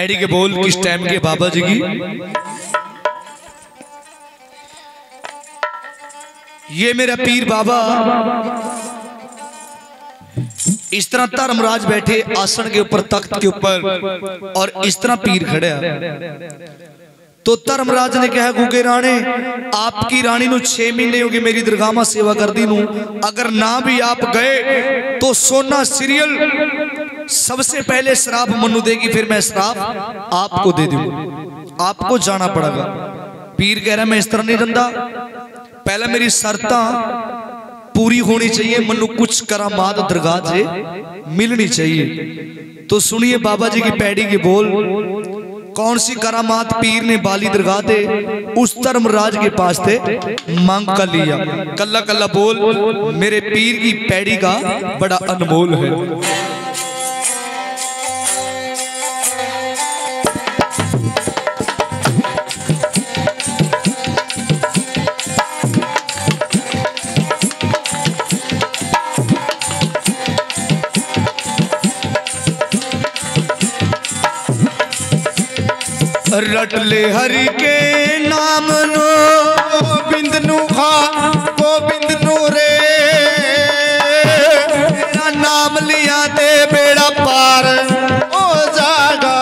पैड़ी के बोल किस टाइम के बाबा जी की। ये मेरा पीर बाबा इस तरह धर्मराज बैठे आसन के ऊपर, तख्त के ऊपर, और इस तरह पीर खड़ा। तो धर्मराज ने कहा गुगे राणे, आपकी रानी नु 6 महीने हो गए मेरी दरगाह में सेवा कर दी नू, अगर ना भी आप गए तो सोना सीरियल सबसे पहले शराब मनु देगी, फिर मैं शराब आपको दे दूंगा, आपको जाना पड़ेगा। पीर कह रहा मैं इस तरह नहीं रहा, पहले मेरी शर्तां पूरी होनी चाहिए, मनु कुछ करामात दरगाह से मिलनी चाहिए। तो सुनिए बाबा जी की पैड़ी के बोल, कौन सी करामात पीर ने बाली दरगाह दे उस धर्मराज के पास थे मांग कर लिया। कल्ला कल्ला बोल मेरे पीर की पैड़ी का बड़ा अनमोल है। रट ले हरि के नाम नो गोबिंद नु खा गोबिंद नु रे, तेरा नाम लिया ते बेड़ा पार ओ जागा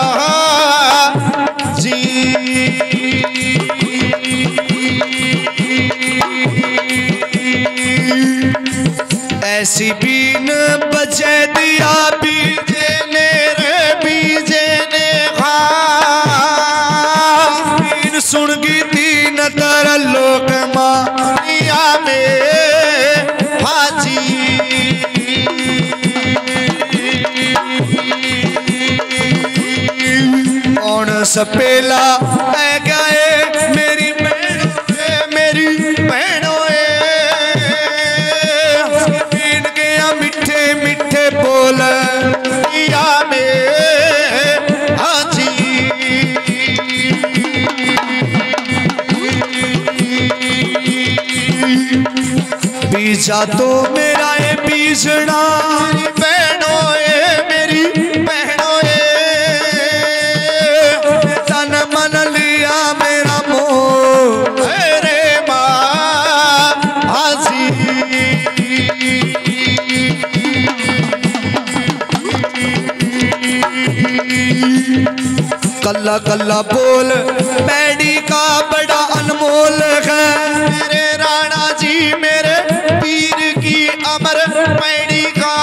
जी। ऐसी बीन बजे दिया बीजे ने रे बीजे ने खा, सुन गई तीन तर लोक मानिया में हाजी। कौन सपेला पै गए मेरी बहनों से, मेरी बहनों पीन गया मिठे मिठे बोल या में हाजी। बीजा तो मेरा ये बीजना बहनों मेरी बहनों, तन मन लिया मेरा मोह रे मासी। कल्ला कल्ला बोल पैड़ी का बड़ा अनमोल है, मेरे राणा जी मेरे पीर की अमर पैड़ी का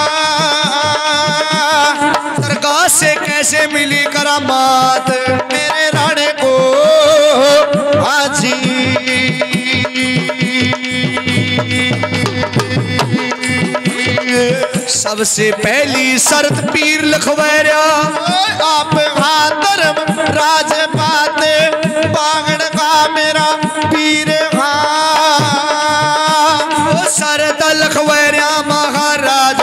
दरगाह से कैसे मिली करामात मेरे राणे को हाजी। सबसे पहली शर्त पीर लखवैरा आप हादरम राज पाते बागड़ का मेरा पीर लखवैरा महाराज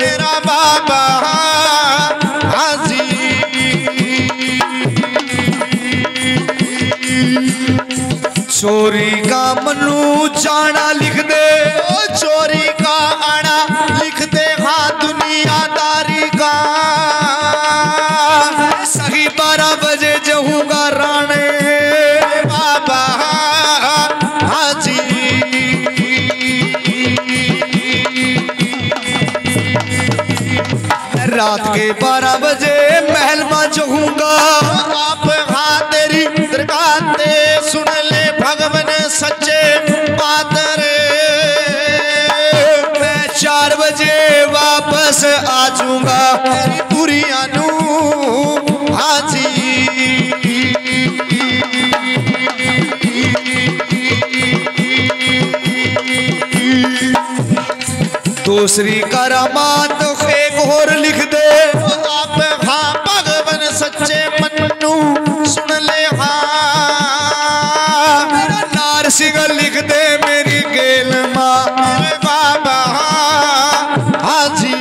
तेरा बाबा हाजी। चोरी का मनु जाना लिख दे, चोरी का आना लिख दे, हाँ दुनियादारी का सही 12 बजे जाऊंगा राणे बाबा हाजी। रात के 12 बजे महल में जाऊंगा आप हाँ तेरी दरगाह ते, सुन ले भगवान सच्चे पातरे मैं 4 बजे वापस आ जाऊंगा दुनिया नू हाजी। दूसरी करामात एक और लिख दे आप हाँ भगवान सच्चे मन्नू, सुन ले हाँ नार सिंह लिख दे मेरी गेल माँ बाबा हाजी।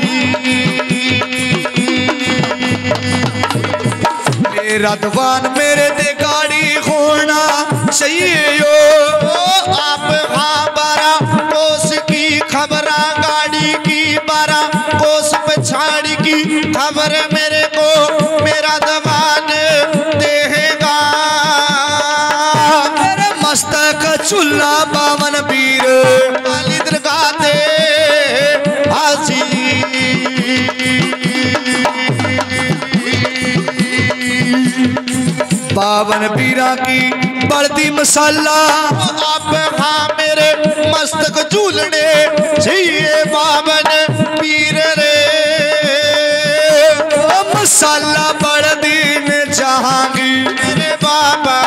मेरा दवान मेरे ते गाड़ी होना चाहिए यो आप हाँ 12 कोस की खबर गाड़ी की, 12 कोस पछाड़ी की खबर मेरे को मेरा दवान मस्तक चुल्ला बावन पीर काली दरगाह ते हाजी बावन पीरा की बढ़ती मसाला आप हाँ मेरे मस्तक झूलने चाहिए बावन पीर रे मसाला बढ़ती ने जहांगी मेरे बाबा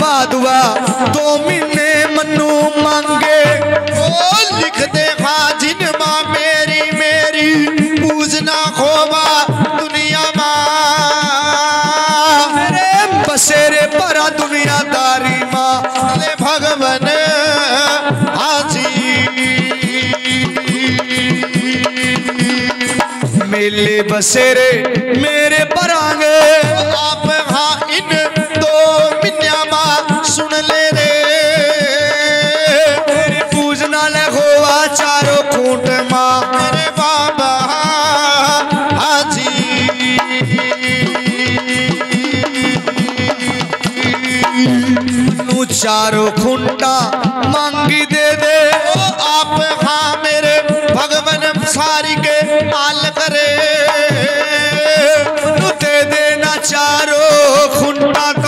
बादुआ दो महीने मनु मांगे ओ लिख दे हाजिन माँ मेरी मेरी पूजना खोबा दुनिया माँ रे बसेरे परा दुनियादारी माँ ले भगवन हाजी मेले बसेरे मेरे परांगे आप हाँ इन दो सुन ले रे पूजना ले गोवा चारों खूंट माँ मेरे बाबा हाजी नू चारों खूंटा मांगी दे ओ आप हाँ मेरे भगवन सारी के आल करे नू दे देना चारों खूंटा का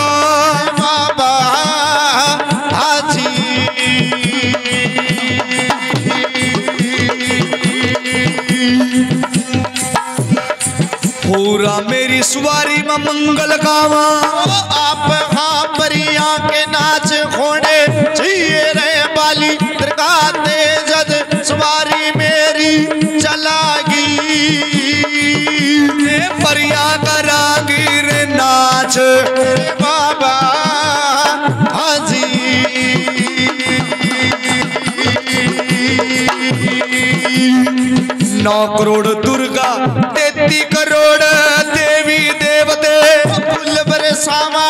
पूरा मेरी सवारी में मंगल गावा आप हाँ परिया के नाच होने जिए रे बाली दरगाह ते जद सवारी मेरी चलागी परिया करागी रे नाच बाबा हाजी नौ करोड़ दुर्गा 33 करोड़ देवी देवते फूल बरसावा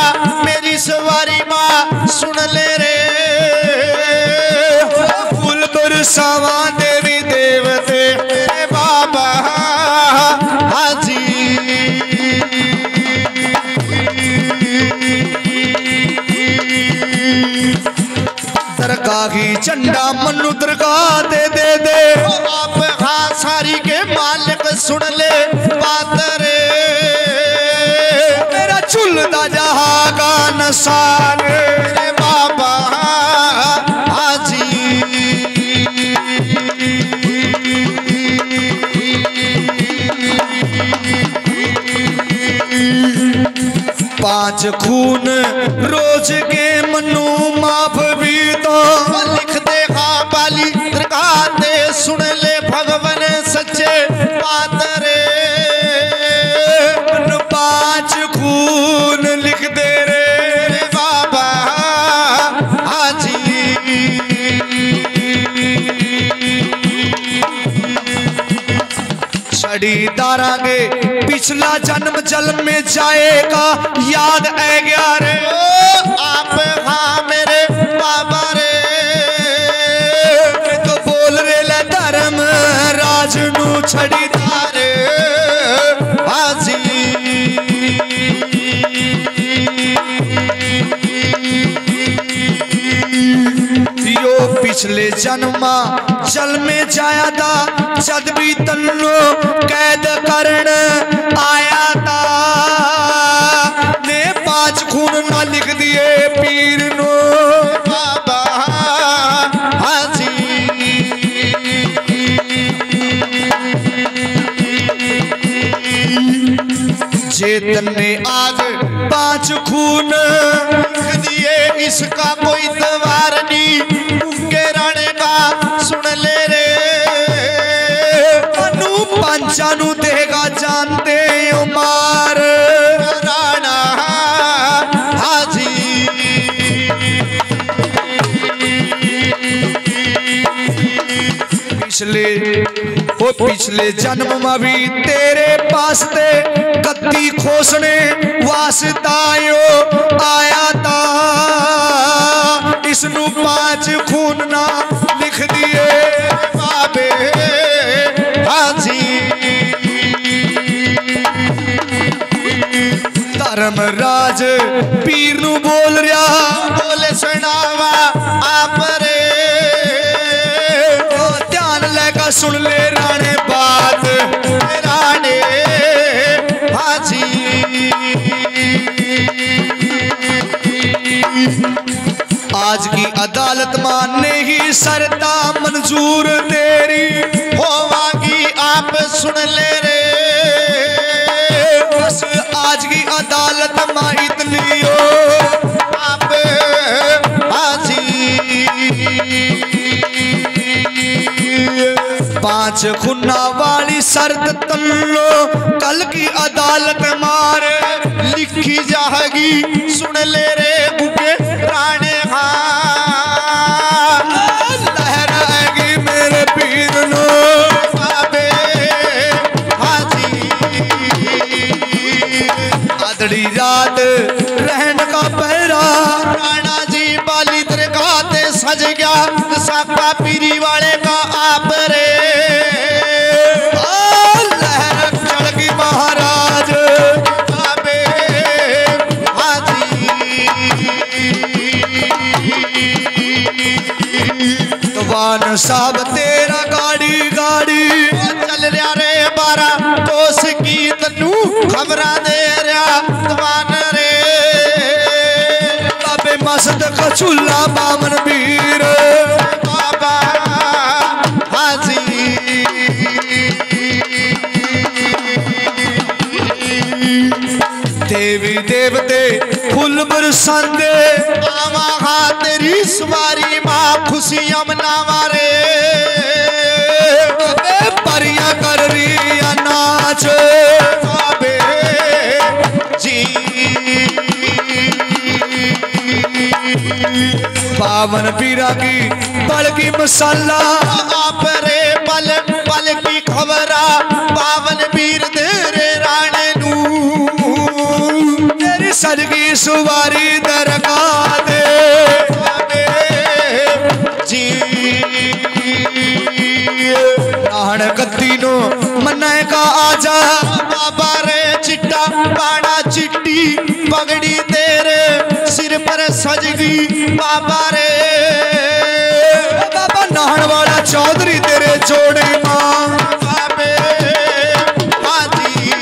मेरी सवारी माँ सुन ले रे फूल बरसावा देवी देवते बाबा हाजी दरगाह की झंडा मनु दरगाह दे आप हाँ सारी के मालिक सुन ले बात रे मेरा झुलदा जहाँ का नशान रे बाबा हाजी पांच खून रोज के मनु माफ भी तो लिख दे हाँ बाली दरगाह ते सुन ले भगवन सच्चे पातरे पांच खून लिख दे रे बाबा हाजी छड़ी दारा के पिछला जन्म जल में जाएगा याद है गया रे आप हाँ मेरे बाबा रे तो बोल रे ले धर्म राजनू छड़ी तारे हाजी यो पिछले जन्मा जल में जाया था जद भी तन्नो कैद करण आया था ने 5 खून ना लिख दिए पीर नो बाबा हाजी चेतन ने आज 5 खून लिख दिए इसका कोई द्वार नहीं उनके राणे का सुन ले रे पंचानू देगा जानते उमार राणा हाजी पिछले जन्म में भी तेरे पास ते कत्ती खोसने वास्तायो आया था इसनू 5 खून ना लिख दिए बाबे हाजी धर्मराज पीर नू बोल रहा बोले सुनावा आप रे ओ ध्यान लेकर सुन ले राणे बात राणे हाजी आज की अदालत मानने ही सरता मंजूर तेरी होवागी आप सुन ले रे आज की अदालत माही लियो आप हाजी पांच खुना वाली शर्त तुम लो कल की अदालत मार लिखी जाएगी सुन ले रे बुके राणे रात रहन का पहरा राणा जी बाली दरगाह सज गया साका पीरी वाले का आप रे लहर चढ़ गई महाराज बाबे हाजी तवान साहब तेरा गाड़ी गाड़ी चल रहा रे बारा दोस्त की तनू खबरा दे मस्त कचूला बामन पीर बाबा हाजी देवी देवते फूल बरसांदे आवा हा तेरी सवारी मां खुशियां मनावा रे परियां कर रही नाच बाबे जी पावन पीरा की पल की मसाला आप रे पल पल की खबरा पावन पीर तेरे राणे नू तेरी सदगी सुवारी दरगाह दे जी नान कत्ती नो मन्ने का आजा बाबा रे चिट्टा बाड़ा चिट्टी पगड़ी तेरे सिर पर सजगी बाबा रे बाबा नाहन वाला चौधरी तेरे जोड़े मां बाबे हाजी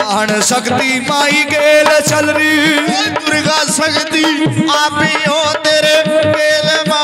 नाहन शक्ति माई गेल चल रही दुर्गा शक्ति आप ही हो तेरे बेल मां